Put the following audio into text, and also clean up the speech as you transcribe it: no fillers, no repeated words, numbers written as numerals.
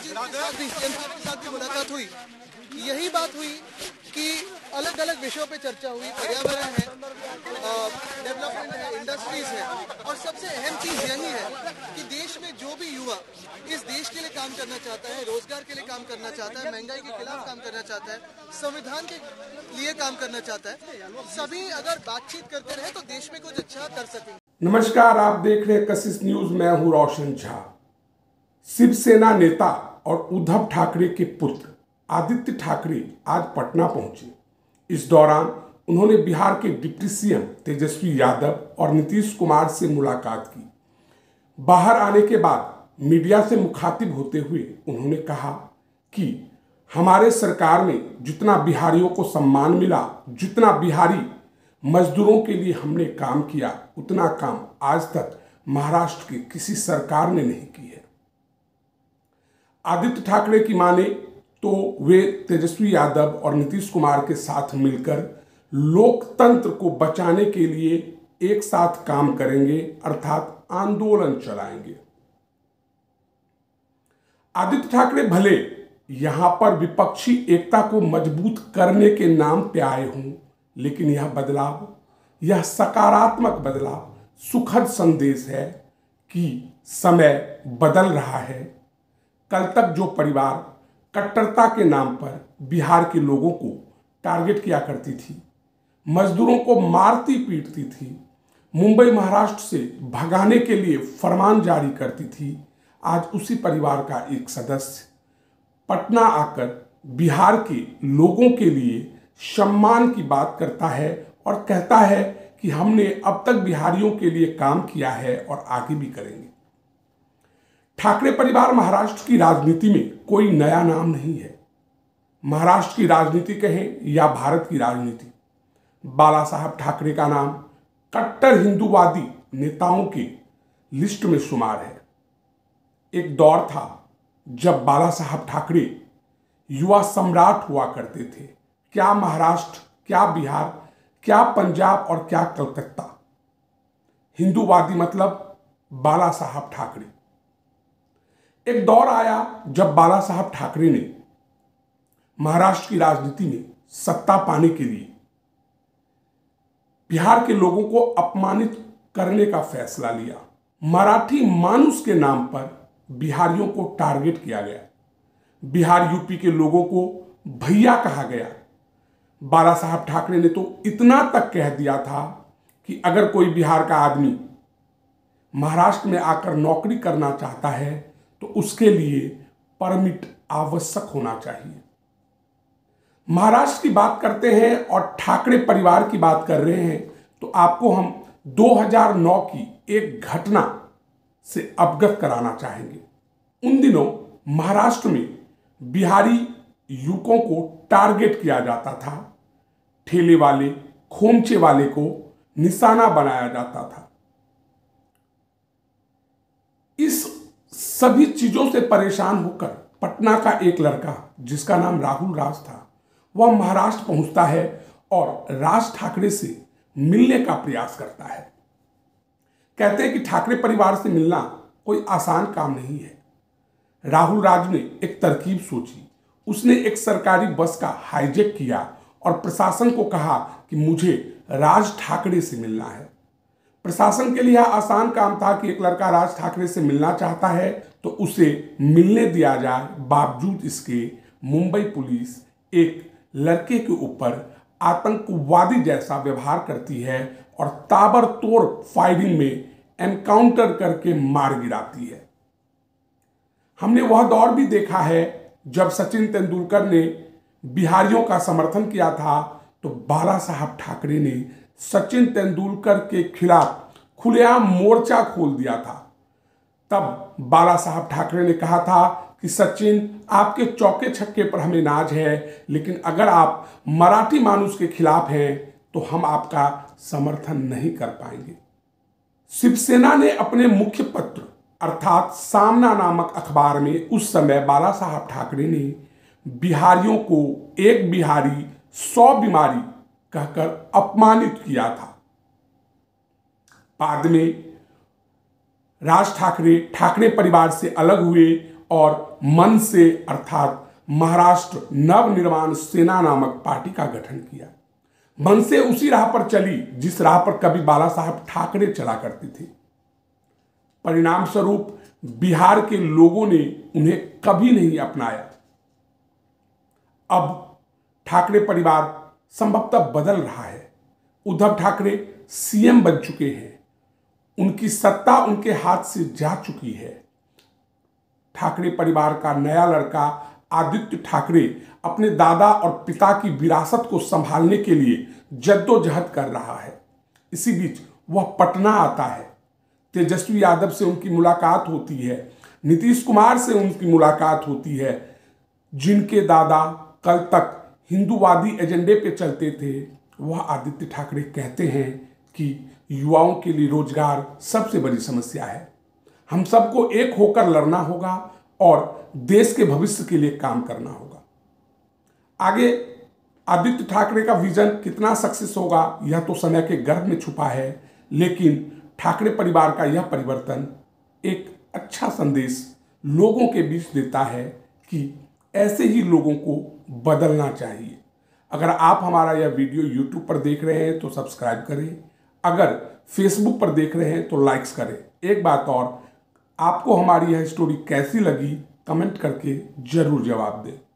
के साथ भी मुलाकात हुई। यही बात हुई कि अलग अलग विषयों पे चर्चा हुई, पर्यावरण है, डेवलपमेंट है, इंडस्ट्रीज है, और सबसे अहम चीज यही है कि देश में जो भी युवा इस देश के लिए काम करना चाहता है, रोजगार के लिए काम करना चाहता है, महंगाई के खिलाफ काम करना चाहता है, संविधान के लिए काम करना चाहता है, सभी अगर बातचीत करते रहे तो देश में कुछ अच्छा कर सकेंगे। नमस्कार, आप देख रहे कशिश न्यूज, मैं हूं रोशन झा। शिवसेना नेता और उद्धव ठाकरे के पुत्र आदित्य ठाकरे आज पटना पहुंचे। इस दौरान उन्होंने बिहार के डिप्टी सीएम तेजस्वी यादव और नीतीश कुमार से मुलाकात की। बाहर आने के बाद मीडिया से मुखातिब होते हुए उन्होंने कहा कि हमारे सरकार में जितना बिहारियों को सम्मान मिला, जितना बिहारी मजदूरों के लिए हमने काम किया, उतना काम आज तक महाराष्ट्र की किसी सरकार ने नहीं की है। आदित्य ठाकरे की माने तो वे तेजस्वी यादव और नीतीश कुमार के साथ मिलकर लोकतंत्र को बचाने के लिए एक साथ काम करेंगे, अर्थात आंदोलन चलाएंगे। आदित्य ठाकरे भले यहां पर विपक्षी एकता को मजबूत करने के नाम पे आए हों, लेकिन यह बदलाव, यह सकारात्मक बदलाव सुखद संदेश है कि समय बदल रहा है। कल तक जो परिवार कट्टरता के नाम पर बिहार के लोगों को टारगेट किया करती थी, मजदूरों को मारती पीटती थी, मुंबई महाराष्ट्र से भगाने के लिए फरमान जारी करती थी, आज उसी परिवार का एक सदस्य पटना आकर बिहार के लोगों के लिए सम्मान की बात करता है और कहता है कि हमने अब तक बिहारियों के लिए काम किया है और आगे भी करेंगे। ठाकरे परिवार महाराष्ट्र की राजनीति में कोई नया नाम नहीं है। महाराष्ट्र की राजनीति कहें या भारत की राजनीति, बाला साहब ठाकरे का नाम कट्टर हिंदूवादी नेताओं की लिस्ट में शुमार है। एक दौर था जब बाला साहब ठाकरे युवा सम्राट हुआ करते थे। क्या महाराष्ट्र, क्या बिहार, क्या पंजाब और क्या कलकत्ता। हिंदूवादी मतलब बाला साहब ठाकरे। एक दौर आया जब बाला साहब ठाकरे ने महाराष्ट्र की राजनीति में सत्ता पाने के लिए बिहार के लोगों को अपमानित करने का फैसला लिया। मराठी मानुस के नाम पर बिहारियों को टारगेट किया गया, बिहार यूपी के लोगों को भैया कहा गया। बाला साहब ठाकरे ने तो इतना तक कह दिया था कि अगर कोई बिहार का आदमी महाराष्ट्र में आकर नौकरी करना चाहता है तो उसके लिए परमिट आवश्यक होना चाहिए। महाराष्ट्र की बात करते हैं और ठाकरे परिवार की बात कर रहे हैं तो आपको हम 2009 की एक घटना से अवगत कराना चाहेंगे। उन दिनों महाराष्ट्र में बिहारी युवकों को टारगेट किया जाता था, ठेले वाले, खोमचे वाले को निशाना बनाया जाता था। इस सभी चीजों से परेशान होकर पटना का एक लड़का जिसका नाम राहुल राज था, वह महाराष्ट्र पहुंचता है और राज ठाकरे से मिलने का प्रयास करता है। कहते हैं कि ठाकरे परिवार से मिलना कोई आसान काम नहीं है। राहुल राज ने एक तरकीब सोची। उसने एक सरकारी बस का हाईजेक किया और प्रशासन को कहा कि मुझे राज ठाकरे से मिलना है। प्रशासन के लिए आसान काम था कि एक लड़का राज ठाकरे से मिलना चाहता है तो उसे मिलने दिया जाए, बावजूद इसके मुंबई पुलिस एक लड़के के ऊपर आतंकवादी जैसा व्यवहार करती है और ताबड़तोड़ फायरिंग में एनकाउंटर करके मार गिराती है। हमने वह दौर भी देखा है जब सचिन तेंदुलकर ने बिहारियों का समर्थन किया था तो बाला साहब ठाकरे ने सचिन तेंदुलकर के खिलाफ खुलेआम मोर्चा खोल दिया था। तब बाला साहब ठाकरे ने कहा था कि सचिन, आपके चौके छक्के पर हमें नाज है, लेकिन अगर आप मराठी मानुस के खिलाफ हैं तो हम आपका समर्थन नहीं कर पाएंगे। शिवसेना ने अपने मुख्य पत्र अर्थात सामना नामक अखबार में उस समय बाला साहब ठाकरे ने बिहारियों को एक बिहारी 100 बीमारी कहकर अपमानित किया था। बाद में राज ठाकरे ठाकरे परिवार से अलग हुए और मन से अर्थात महाराष्ट्र नवनिर्माण सेना नामक पार्टी का गठन किया। मन से उसी राह पर चली जिस राह पर कभी बाला साहब ठाकरे चला करते थे। परिणाम स्वरूप बिहार के लोगों ने उन्हें कभी नहीं अपनाया। अब ठाकरे परिवार संभवतः बदल रहा है। उद्धव ठाकरे सीएम बन चुके हैं, उनकी सत्ता उनके हाथ से जा चुकी है। ठाकरे परिवार का नया लड़का आदित्य ठाकरे अपने दादा और पिता की विरासत को संभालने के लिए जद्दोजहद कर रहा है। इसी बीच वह पटना आता है। तेजस्वी यादव से उनकी मुलाकात होती है, नीतीश कुमार से उनकी मुलाकात होती है, जिनके दादा कल तक हिंदूवादी एजेंडे पे चलते थे। वह आदित्य ठाकरे कहते हैं कि युवाओं के लिए रोजगार सबसे बड़ी समस्या है, हम सबको एक होकर लड़ना होगा और देश के भविष्य के लिए काम करना होगा। आगे आदित्य ठाकरे का विजन कितना सक्सेस होगा यह तो समय के गर्भ में छुपा है, लेकिन ठाकरे परिवार का यह परिवर्तन एक अच्छा संदेश लोगों के बीच देता है कि ऐसे ही लोगों को बदलना चाहिए। अगर आप हमारा यह वीडियो YouTube पर देख रहे हैं तो सब्सक्राइब करें, अगर Facebook पर देख रहे हैं तो लाइक्स करें। एक बात और, आपको हमारी यह स्टोरी कैसी लगी कमेंट करके ज़रूर जवाब दें।